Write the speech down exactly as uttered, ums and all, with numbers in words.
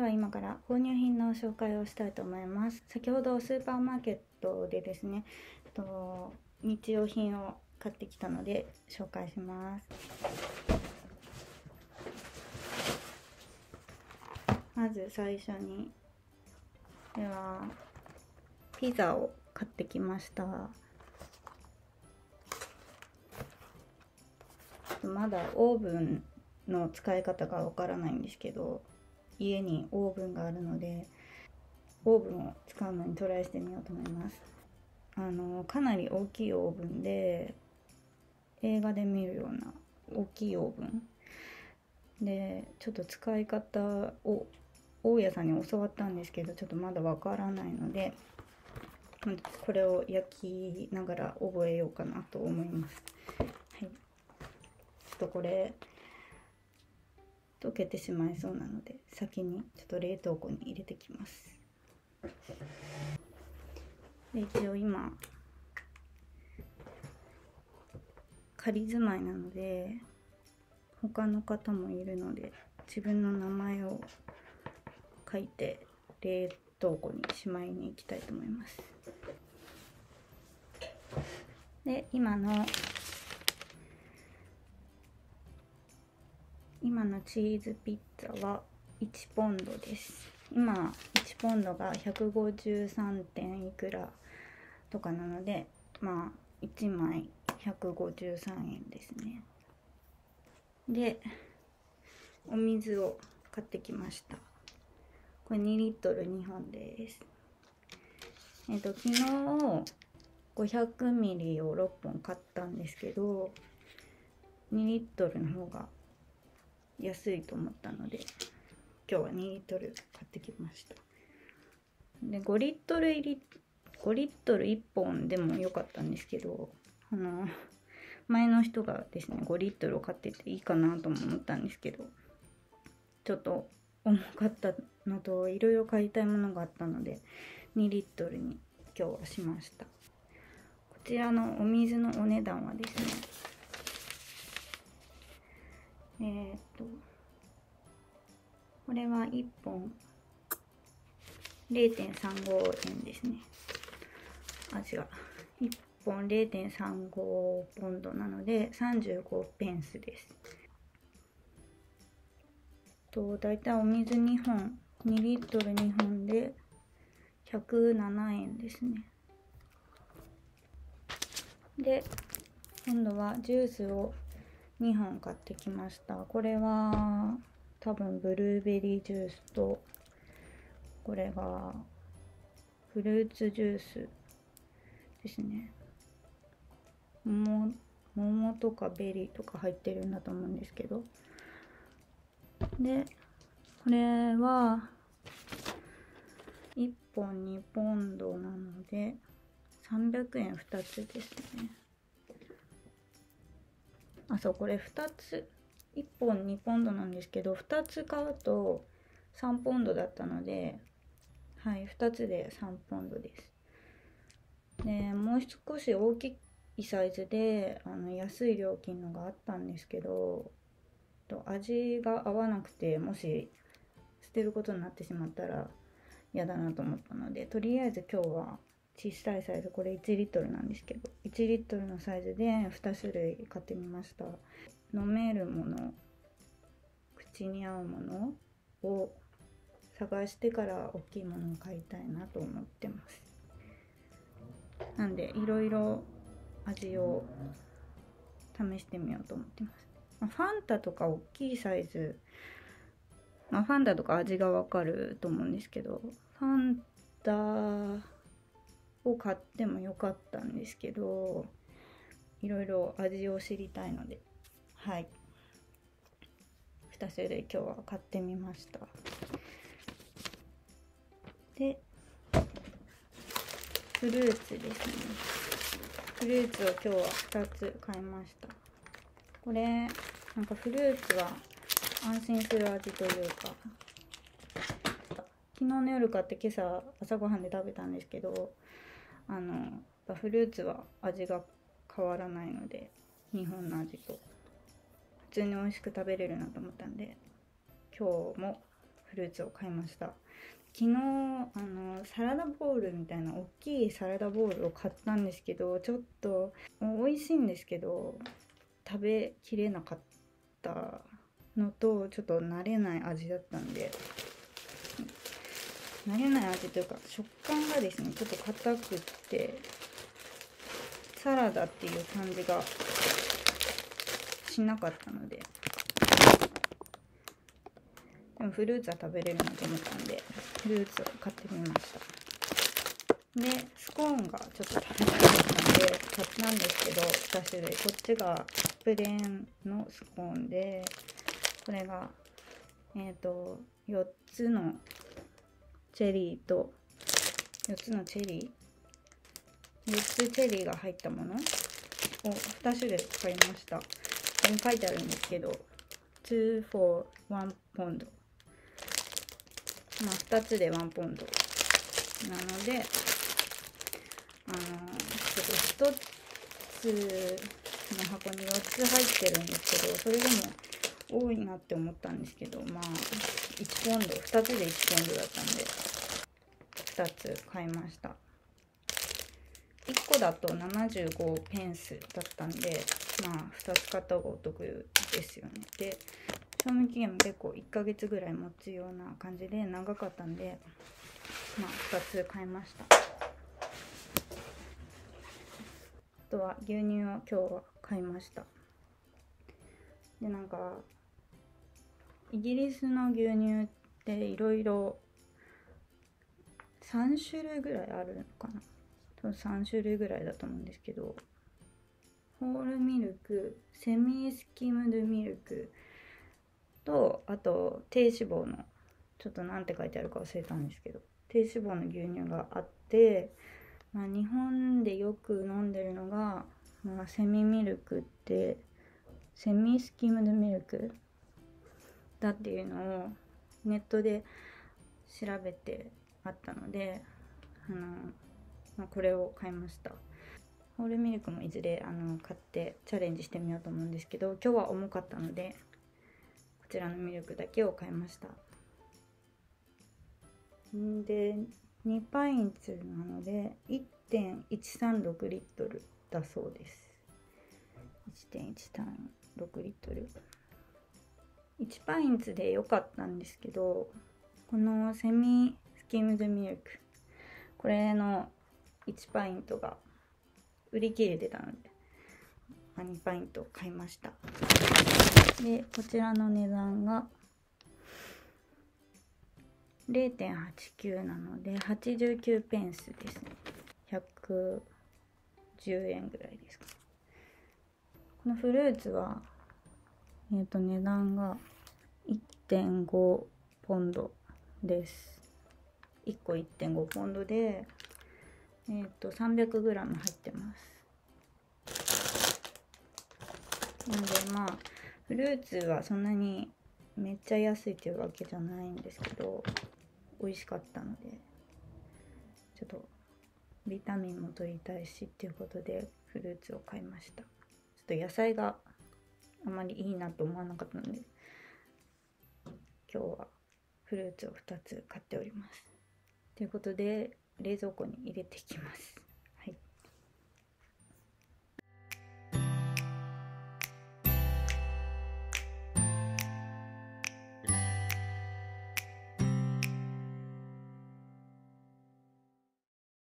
では今から購入品の紹介をしたいと思います。先ほどスーパーマーケットでですね、と日用品を買ってきたので紹介します。まず最初にではピザを買ってきました。まだオーブンの使い方がわからないんですけど、家にオーブンがあるのでオーブンを使うのにトライしてみようと思います。あのかなり大きいオーブンで、映画で見るような大きいオーブンで、ちょっと使い方を大家さんに教わったんですけど、ちょっとまだわからないのでこれを焼きながら覚えようかなと思います。はい、ちょっとこれ溶けてしまいそうなので先にちょっと冷凍庫に入れてきます。で一応今仮住まいなので他の方もいるので、自分の名前を書いて冷凍庫にしまいに行きたいと思います。で今の今のチーズピッツァはいちポンドです。今いちポンドがひゃくごじゅうさんてんいくらとかなので、まあいちまいひゃくごじゅうさんえんですね。でお水を買ってきました。これにリットルにほんです。えっと昨日ごひゃくミリをろっぽん買ったんですけど、にリットルの方が安いと思ったので今日はにリットル買ってきました。でごリットル入りごリットルいっぽんでも良かったんですけど、あの前の人がですねごリットルを買ってていいかなとも思ったんですけど、ちょっと重かったのといろいろ買いたいものがあったのでにリットルに今日はしました。こちらのお水のお値段はですね、えーっとこれはいっぽん れいてんさんごえんですね。あ違う、いっぽん れいてんさんごポンドなのでさんじゅうごペンスです。とだいたいお水にほんにリットルにほんでひゃくななえんですね。で今度はジュースをにほん買ってきました。これは多分ブルーベリージュースと、これはフルーツジュースですね。桃、桃とかベリーとか入ってるんだと思うんですけど、でこれはいっぽんにポンドなのでさんびゃくえんふたつですね。あ、そう、これふたつ、いっぽんにポンドなんですけど、ふたつ買うとさんポンドだったので、はい、ふたつでさんポンドです。で、もう少し大きいサイズで、あの、安い料金のがあったんですけど、と味が合わなくて、もし捨てることになってしまったら嫌だなと思ったので、とりあえず今日は、小さいサイズ、これいちリットルなんですけどいちリットルのサイズでにしゅるい買ってみました。飲めるもの、口に合うものを探してから大きいものを買いたいなと思ってます。なんでいろいろ味を試してみようと思ってます。まあ、ファンタとか大きいサイズ、まあ、ファンタとか味がわかると思うんですけど、ファンタを買ってもよかったんですけど、いろいろ味を知りたいので、はい、にしゅるい今日は買ってみました。でフルーツですね。フルーツを今日はふたつ買いました。これなんかフルーツは安心する味というか、昨日の夜買って今朝朝ごはんで食べたんですけど、あのフルーツは味が変わらないので日本の味と普通に美味しく食べれるなと思ったんで、今日もフルーツを買いました。昨日あのサラダボウルみたいな大きいサラダボウルを買ったんですけど、ちょっと美味しいんですけど食べきれなかったのと、ちょっと慣れない味だったんで、慣れない味というか食感がですねちょっと硬くって、サラダっていう感じがしなかったので、でもフルーツは食べれるなと思ったんでフルーツを買ってみました。でスコーンがちょっと食べたかったんで買ったんですけど、ふた種類、こっちがプレーンのスコーンで、これがえっとよっつのチェリーとよっつのチェリーよっつチェリーが入ったものをふた種類買いました。ここに書いてあるんですけどに for ワンポンド、まあふたつでワンポンドなので、あのちょっとひとつの箱によっつ入ってるんですけど、それでも多いなって思ったんですけど、まあいちポンド、ふたつでいちポンドだったんでふたつ買いました。いっこだとななじゅうごペンスだったんで、まあふたつ買った方がお得ですよね。で賞味期限も結構いっかげつぐらい持つような感じで長かったんで、まあふたつ買いました。あとは牛乳を今日は買いました。でなんかイギリスの牛乳っていろいろさん種類ぐらいあるのかな、さん種類ぐらいだと思うんですけど、ホールミルク、セミスキムドミルクと、あと低脂肪の、ちょっとなんて書いてあるか忘れたんですけど、低脂肪の牛乳があって、まあ、日本でよく飲んでるのが、まあ、セミミルクって、セミスキムドミルクだっていうのをネットで調べてあったので、あの、まあ、これを買いました。ホールミルクもいずれあの買ってチャレンジしてみようと思うんですけど、今日は重かったのでこちらのミルクだけを買いました。でにパインツなので いってんいちさんろくリットルだそうです。 いってんいちさんろくリットル、いちパインツで良かったんですけど、このセミスキムドミルク、これのいちパイントが売り切れてたのでにパイント買いました。でこちらの値段が れいてんはちきゅう なのではちじゅうきゅうペンスですね。ひゃくじゅうえんぐらいですか。このフルーツはえっと値段が いってんごポンドです。いっこ いってんごポンドで、えっと さんびゃくグラム 入ってます。なのでまあフルーツはそんなにめっちゃ安いというわけじゃないんですけど、美味しかったので、ちょっとビタミンも取りたいしっていうことでフルーツを買いました。ちょっと野菜があまりいいなと思わなかったので、今日はフルーツをふたつ買っております。ということで冷蔵庫に入れていきます。